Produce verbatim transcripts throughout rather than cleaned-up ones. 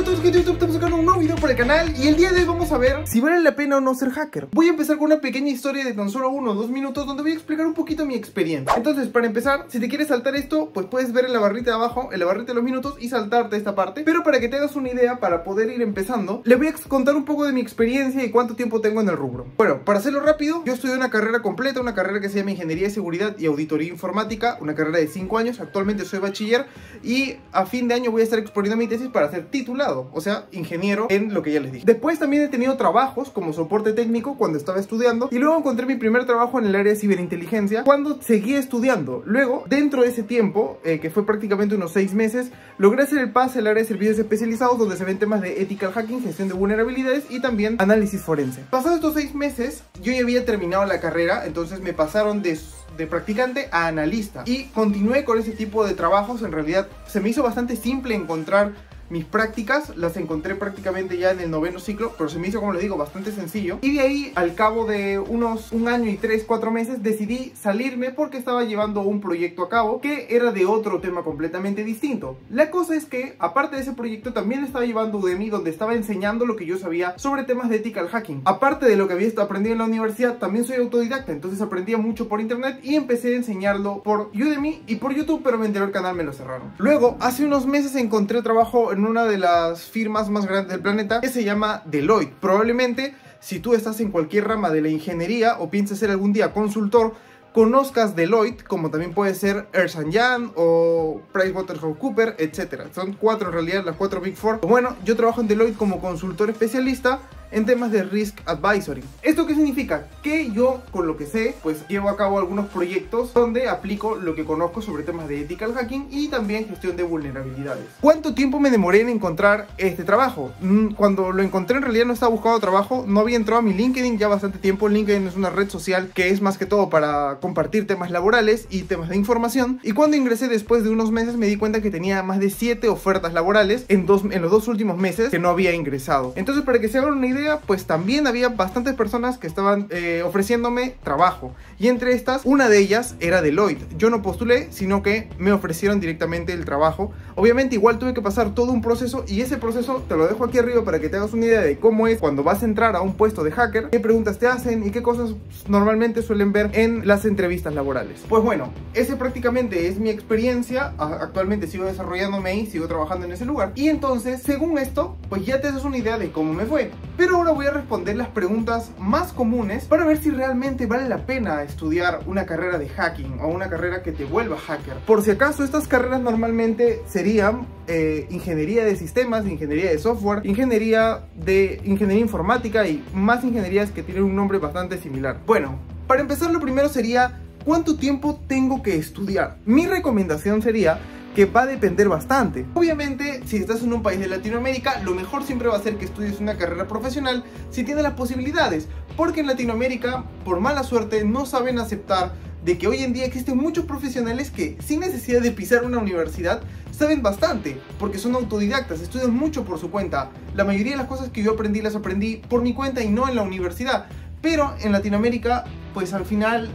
a todos, gente. Estamos sacando un nuevo video para el canal y el día de hoy vamos a ver si vale la pena o no ser hacker. Voy a empezar con una pequeña historia de tan solo uno o dos minutos donde voy a explicar un poquito mi experiencia. Entonces, para empezar, si te quieres saltar esto, pues puedes ver en la barrita de abajo, en la barrita de los minutos y saltarte esta parte. Pero para que te hagas una idea, para poder ir empezando, le voy a contar un poco de mi experiencia y cuánto tiempo tengo en el rubro. Bueno, para hacerlo rápido, yo estudié una carrera completa, una carrera que se llama Ingeniería de Seguridad y Auditoría e Informática, una carrera de cinco años, actualmente soy bachiller y a fin de año voy a estar exponiendo mi tesis para ser titulado, o sea, ingeniero en lo que ya les dije. Después también he tenido trabajos como soporte técnico cuando estaba estudiando y luego encontré mi primer trabajo en el área de ciberinteligencia cuando seguí estudiando. Luego, dentro de ese tiempo, eh, que fue prácticamente unos seis meses, logré hacer el pase al área de servicios especializados donde se ven temas de ethical hacking, gestión de vulnerabilidades y también análisis forense. Pasados estos seis meses, yo ya había terminado la carrera, entonces me pasaron de de practicante a analista y continué con ese tipo de trabajos. En realidad se me hizo bastante simple encontrar mis prácticas, las encontré prácticamente ya en el noveno ciclo, pero se me hizo, como les digo, bastante sencillo. Y de ahí, al cabo de unos un año y tres, cuatro meses, decidí salirme porque estaba llevando un proyecto a cabo que era de otro tema completamente distinto. La cosa es que, aparte de ese proyecto, también estaba llevando Udemy, donde estaba enseñando lo que yo sabía sobre temas de ethical hacking. Aparte de lo que había aprendido en la universidad, también soy autodidacta, entonces aprendía mucho por internet y empecé a enseñarlo por Udemy y por YouTube, pero mi anterior canal me lo cerraron. Luego, hace unos meses encontré trabajo en en una de las firmas más grandes del planeta que se llama Deloitte. Probablemente si tú estás en cualquier rama de la ingeniería o piensas ser algún día consultor, conozcas Deloitte, como también puede ser Ernst and Young o PricewaterhouseCoopers, etcétera. Son cuatro en realidad, las cuatro Big Four. Bueno, yo trabajo en Deloitte como consultor especialista en temas de Risk Advisory. ¿Esto qué significa? Que yo, con lo que sé, pues llevo a cabo algunos proyectos donde aplico lo que conozco sobre temas de ethical hacking y también gestión de vulnerabilidades. ¿Cuánto tiempo me demoré en encontrar este trabajo? Cuando lo encontré, en realidad no estaba buscando trabajo, no había entrado a mi LinkedIn ya bastante tiempo. LinkedIn es una red social que es más que todo para compartir temas laborales y temas de información. Y cuando ingresé después de unos meses me di cuenta que tenía más de siete ofertas laborales en, dos, en los dos últimos meses que no había ingresado. Entonces, para que se hagan una idea, pues también había bastantes personas que estaban eh, ofreciéndome trabajo y entre estas, una de ellas era Deloitte. Yo no postulé, sino que me ofrecieron directamente el trabajo. Obviamente igual tuve que pasar todo un proceso y ese proceso te lo dejo aquí arriba para que te hagas una idea de cómo es cuando vas a entrar a un puesto de hacker, qué preguntas te hacen y qué cosas normalmente suelen ver en las entrevistas laborales. Pues bueno, ese prácticamente es mi experiencia. Actualmente sigo desarrollándome ahí, sigo trabajando en ese lugar y entonces, según esto, pues ya te das una idea de cómo me fue. Pero Pero ahora voy a responder las preguntas más comunes para ver si realmente vale la pena estudiar una carrera de hacking o una carrera que te vuelva hacker. Por si acaso, estas carreras normalmente serían eh, ingeniería de sistemas, ingeniería de software, ingeniería de ingeniería informática y más ingenierías que tienen un nombre bastante similar. Bueno, para empezar, lo primero sería ¿cuánto tiempo tengo que estudiar? Mi recomendación sería que va a depender bastante. Obviamente, si estás en un país de Latinoamérica, lo mejor siempre va a ser que estudies una carrera profesional si tienes las posibilidades, porque en Latinoamérica, por mala suerte, no saben aceptar de que hoy en día existen muchos profesionales que, sin necesidad de pisar una universidad, saben bastante, porque son autodidactas, estudian mucho por su cuenta. La mayoría de las cosas que yo aprendí, las aprendí por mi cuenta y no en la universidad. Pero en Latinoamérica, pues al final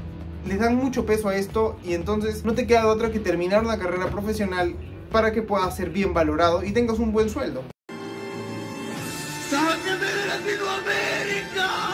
les dan mucho peso a esto y entonces no te queda otra que terminar una carrera profesional para que puedas ser bien valorado y tengas un buen sueldo. ¡Sáquenme de Latinoamérica!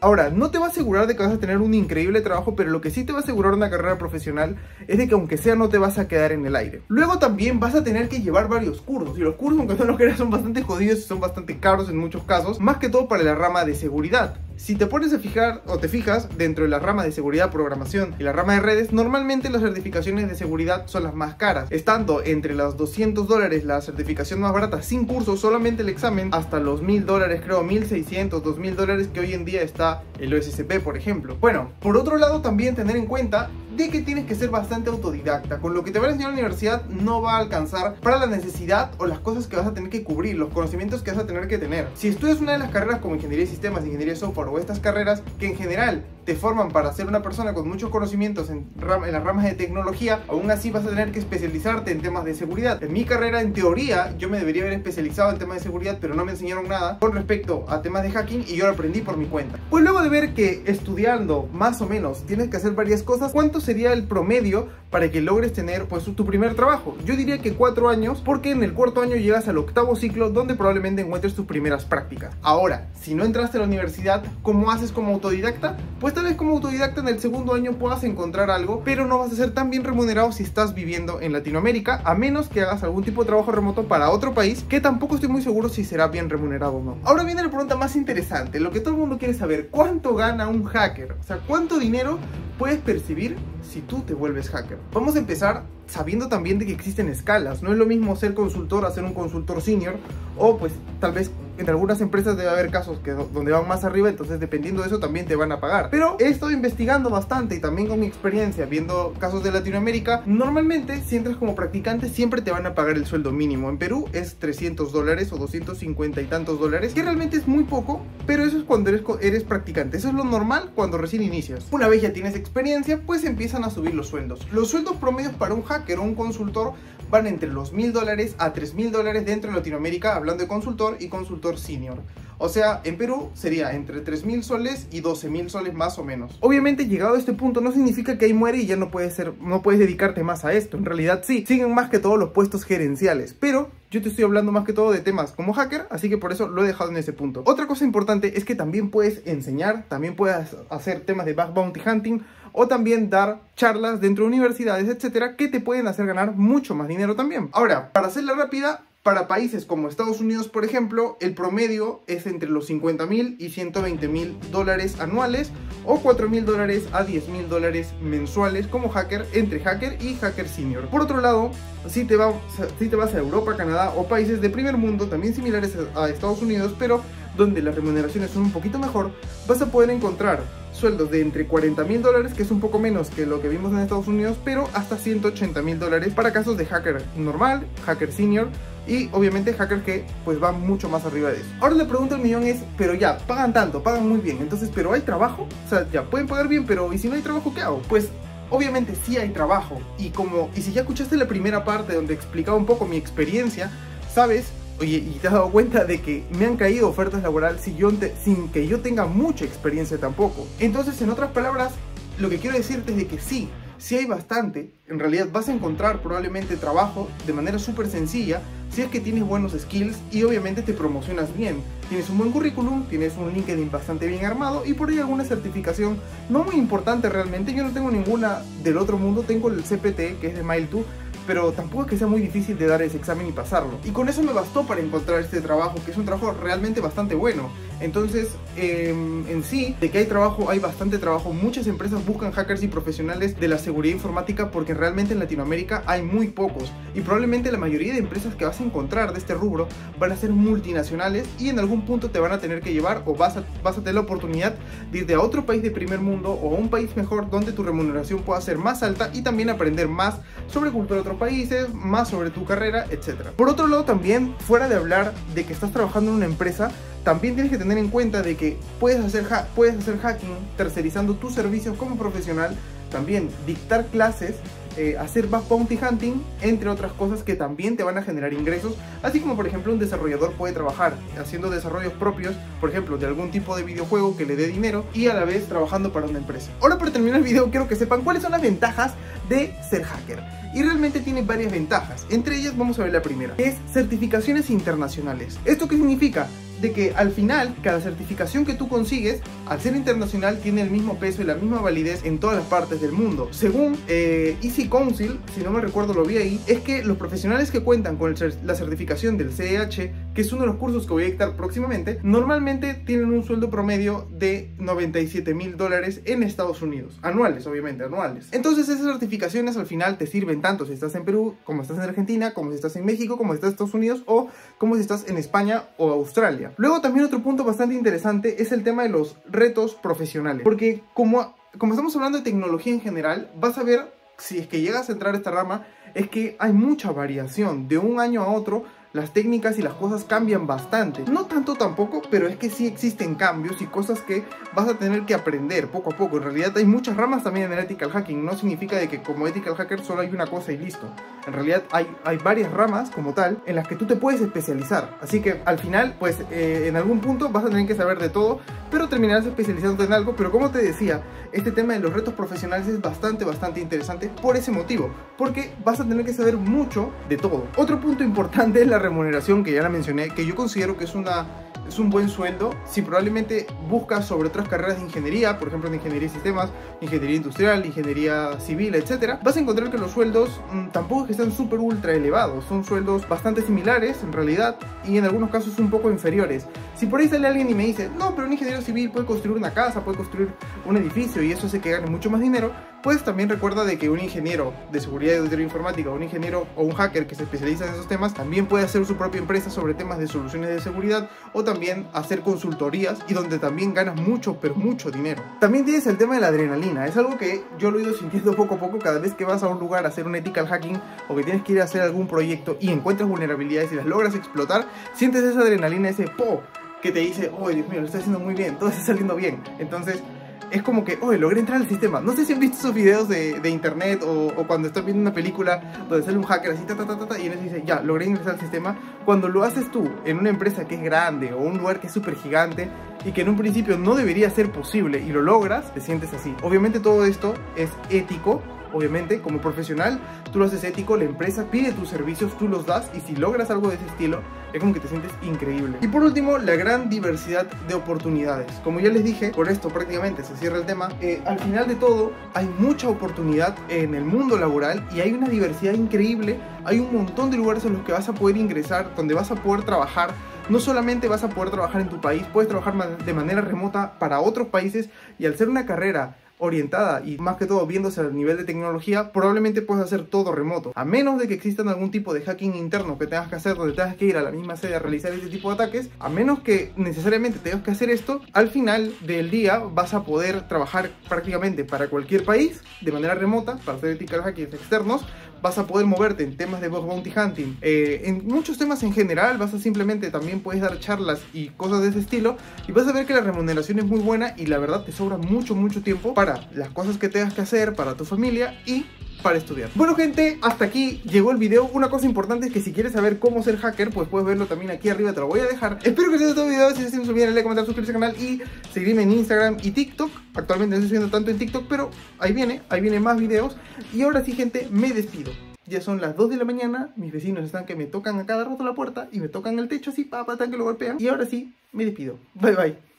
Ahora, no te va a asegurar de que vas a tener un increíble trabajo, pero lo que sí te va a asegurar una carrera profesional es de que aunque sea no te vas a quedar en el aire. Luego también vas a tener que llevar varios cursos, y los cursos, aunque no lo creas, son bastante jodidos y son bastante caros en muchos casos, más que todo para la rama de seguridad. Si te pones a fijar o te fijas dentro de la rama de seguridad, programación y la rama de redes, normalmente las certificaciones de seguridad son las más caras, estando entre las doscientos dólares la certificación más barata sin curso, solamente el examen, hasta los mil dólares, creo mil seiscientos, dos mil dólares que hoy en día está el O S C P, por ejemplo. Bueno, por otro lado también tener en cuenta de que tienes que ser bastante autodidacta. Con lo que te va a enseñar la universidad no va a alcanzar para la necesidad o las cosas que vas a tener que cubrir, los conocimientos que vas a tener que tener. Si estudias una de las carreras como ingeniería de sistemas, ingeniería de software o estas carreras que en general te forman para ser una persona con muchos conocimientos en, ram en las ramas de tecnología, aún así vas a tener que especializarte en temas de seguridad. En mi carrera, en teoría, yo me debería haber especializado en temas de seguridad, pero no me enseñaron nada con respecto a temas de hacking y yo lo aprendí por mi cuenta. Pues luego de ver que estudiando más o menos tienes que hacer varias cosas, ¿cuánto sería el promedio para que logres tener pues tu primer trabajo? Yo diría que cuatro años, porque en el cuarto año llegas al octavo ciclo donde probablemente encuentres tus primeras prácticas. Ahora, si no entraste a la universidad, ¿cómo haces como autodidacta? Pues tal vez como autodidacta en el segundo año puedas encontrar algo, pero no vas a ser tan bien remunerado si estás viviendo en Latinoamérica, a menos que hagas algún tipo de trabajo remoto para otro país, que tampoco estoy muy seguro si será bien remunerado o no. Ahora viene la pregunta más interesante, lo que todo el mundo quiere saber: ¿cuánto gana un hacker? O sea, ¿cuánto dinero puedes percibir si tú te vuelves hacker? Vamos a empezar sabiendo también de que existen escalas. No es lo mismo ser consultor a ser un consultor senior, o pues tal vez entre algunas empresas debe haber casos que donde van más arriba, entonces dependiendo de eso también te van a pagar. Pero he estado investigando bastante y también con mi experiencia viendo casos de Latinoamérica, normalmente si entras como practicante siempre te van a pagar el sueldo mínimo. En Perú es trescientos dólares o doscientos cincuenta y tantos dólares, que realmente es muy poco, pero eso es cuando eres, eres practicante. Eso es lo normal cuando recién inicias. Una vez ya tienes experiencia, pues empiezan a subir los sueldos. Los sueldos promedios para un hacker o un consultor van entre los mil dólares a tres mil dólares dentro de Latinoamérica, hablando de consultor y consultor senior. O sea, en Perú sería entre tres mil soles y doce mil soles más o menos. Obviamente, llegado a este punto no significa que ahí muere y ya no puedes ser, no puedes dedicarte más a esto. En realidad sí, siguen más que todos los puestos gerenciales, pero yo te estoy hablando más que todo de temas como hacker, así que por eso lo he dejado en ese punto. Otra cosa importante es que también puedes enseñar, también puedes hacer temas de bug bounty hunting, o también dar charlas dentro de universidades, etcétera, que te pueden hacer ganar mucho más dinero también. Ahora, para hacerla rápida, para países como Estados Unidos, por ejemplo, el promedio es entre los cincuenta mil y ciento veinte mil dólares anuales, o cuatro mil dólares a diez mil dólares mensuales como hacker, entre hacker y hacker senior. Por otro lado, si te, va, si te vas a Europa, Canadá o países de primer mundo, también similares a Estados Unidos, pero donde las remuneraciones son un poquito mejor, vas a poder encontrar sueldos de entre cuarenta mil dólares, que es un poco menos que lo que vimos en Estados Unidos, pero hasta ciento ochenta mil dólares para casos de hacker normal, hacker senior y obviamente hacker que pues va mucho más arriba de eso. Ahora la pregunta del millón es: pero ya, pagan tanto, pagan muy bien, entonces, ¿pero hay trabajo? O sea, ya pueden pagar bien, pero ¿y si no hay trabajo, qué hago? Pues obviamente sí hay trabajo, y como y si ya escuchaste la primera parte donde explicaba un poco mi experiencia, sabes, oye, y te has dado cuenta de que me han caído ofertas laborales sin, yo te, sin que yo tenga mucha experiencia tampoco. Entonces, en otras palabras, lo que quiero decirte es de que sí, sí hay bastante. En realidad vas a encontrar probablemente trabajo de manera súper sencilla si es que tienes buenos skills y obviamente te promocionas bien. Tienes un buen currículum, tienes un LinkedIn bastante bien armado y por ahí alguna certificación no muy importante realmente. Yo no tengo ninguna del otro mundo, tengo el C P T, que es de Mile dos, pero tampoco es que sea muy difícil de dar ese examen y pasarlo. Y con eso me bastó para encontrar este trabajo, que es un trabajo realmente bastante bueno. Entonces, eh, en sí, de que hay trabajo, hay bastante trabajo. Muchas empresas buscan hackers y profesionales de la seguridad informática porque realmente en Latinoamérica hay muy pocos. Y probablemente la mayoría de empresas que vas a encontrar de este rubro van a ser multinacionales y en algún punto te van a tener que llevar, o vas a, vas a tener la oportunidad de irte a otro país de primer mundo o a un país mejor donde tu remuneración pueda ser más alta y también aprender más sobre cultura de otros países, más sobre tu carrera, etcétera. Por otro lado, también, fuera de hablar de que estás trabajando en una empresa, también tienes que tener en cuenta de que puedes hacer, ha puedes hacer hacking tercerizando tus servicios como profesional, también dictar clases, eh, hacer bug bounty hunting, entre otras cosas que también te van a generar ingresos, así como por ejemplo un desarrollador puede trabajar haciendo desarrollos propios, por ejemplo de algún tipo de videojuego que le dé dinero y a la vez trabajando para una empresa. Ahora, para terminar el video, quiero que sepan cuáles son las ventajas de ser hacker. Y realmente tiene varias ventajas, entre ellas vamos a ver la primera, que es certificaciones internacionales. ¿Esto qué significa? De que al final cada certificación que tú consigues, al ser internacional, tiene el mismo peso y la misma validez en todas las partes del mundo. Según eh, Easy Council, si no me recuerdo lo vi ahí, es que los profesionales que cuentan con el, la certificación del C E H, que es uno de los cursos que voy a dictar próximamente, normalmente tienen un sueldo promedio de noventa y siete mil dólares en Estados Unidos, anuales, obviamente, anuales. Entonces esas certificaciones al final te sirven tanto si estás en Perú, como estás en Argentina, como si estás en México, como si estás en Estados Unidos o como si estás en España o Australia. Luego también otro punto bastante interesante es el tema de los retos profesionales, porque como, como estamos hablando de tecnología en general, vas a ver, si es que llegas a entrar a esta rama, es que hay mucha variación de un año a otro. las técnicas y las cosas cambian bastante. No tanto tampoco, pero es que sí existen cambios y cosas que vas a tener que aprender poco a poco. En realidad hay muchas ramas también en el ethical hacking. No significa de que como ethical hacker solo hay una cosa y listo. En realidad hay, hay varias ramas como tal en las que tú te puedes especializar. Así que al final, pues eh, en algún punto vas a tener que saber de todo, pero terminarás especializándote en algo. Pero como te decía, este tema de los retos profesionales es bastante, bastante interesante por ese motivo, porque vas a tener que saber mucho de todo. Otro punto importante es la remuneración, que ya la mencioné, que yo considero que es una... es un buen sueldo si probablemente buscas sobre otras carreras de ingeniería, por ejemplo de ingeniería de sistemas, ingeniería industrial, ingeniería civil, etcétera. Vas a encontrar que los sueldos mmm, tampoco es que están súper ultra elevados, son sueldos bastante similares en realidad y en algunos casos un poco inferiores. Si por ahí sale alguien y me dice, no, pero un ingeniero civil puede construir una casa, puede construir un edificio y eso hace que gane mucho más dinero, pues también recuerda de que un ingeniero de seguridad y auditoría informática, un ingeniero o un hacker que se especializa en esos temas, también puede hacer su propia empresa sobre temas de soluciones de seguridad o también También hacer consultorías, y donde también ganas mucho, pero mucho dinero. También tienes el tema de la adrenalina, es algo que yo lo he ido sintiendo poco a poco cada vez que vas a un lugar a hacer un ethical hacking o que tienes que ir a hacer algún proyecto y encuentras vulnerabilidades y las logras explotar, sientes esa adrenalina, ese po que te dice, oh Dios mío, lo estoy haciendo muy bien, todo está saliendo bien. Entonces es como que, oye, logré entrar al sistema. No sé si han visto esos videos de, de internet o, o cuando estás viendo una película donde sale un hacker así, ta, ta, ta, ta, y él dice, ya, logré ingresar al sistema. Cuando lo haces tú en una empresa que es grande o un lugar que es súper gigante y que en un principio no debería ser posible y lo logras, te sientes así. Obviamente todo esto es ético. Obviamente, como profesional, tú lo haces ético, la empresa pide tus servicios, tú los das, y si logras algo de ese estilo, es como que te sientes increíble. Y por último, la gran diversidad de oportunidades. Como ya les dije, por esto prácticamente se cierra el tema. Eh, al final de todo, hay mucha oportunidad en el mundo laboral y hay una diversidad increíble. Hay un montón de lugares en los que vas a poder ingresar, donde vas a poder trabajar. No solamente vas a poder trabajar en tu país, puedes trabajar de manera remota para otros países, y al ser una carrera orientada y más que todo viéndose al nivel de tecnología, probablemente puedes hacer todo remoto, a menos de que existan algún tipo de hacking interno que tengas que hacer, donde tengas que ir a la misma sede a realizar este tipo de ataques. A menos que necesariamente tengas que hacer esto, al final del día vas a poder trabajar prácticamente para cualquier país de manera remota, para hacer ethical hackers externos. Vas a poder moverte en temas de bug bounty hunting, eh, en muchos temas en general. Vas a simplemente también puedes dar charlas y cosas de ese estilo, y vas a ver que la remuneración es muy buena y la verdad te sobra mucho mucho tiempo para las cosas que tengas que hacer, para tu familia y para estudiar. Bueno gente, hasta aquí llegó el video. Una cosa importante es que si quieres saber cómo ser hacker, pues puedes verlo también aquí arriba, te lo voy a dejar. Espero que te haya gustado el video. Si se olviden, like, comentar, suscribirse al canal y seguirme en Instagram y TikTok. Actualmente no estoy subiendo tanto en TikTok, pero ahí viene, ahí vienen más videos. Y ahora sí gente, me despido. Ya son las dos de la mañana, mis vecinos están que me tocan a cada rato la puerta y me tocan el techo así, papá, tan que lo golpean. Y ahora sí, me despido. Bye bye.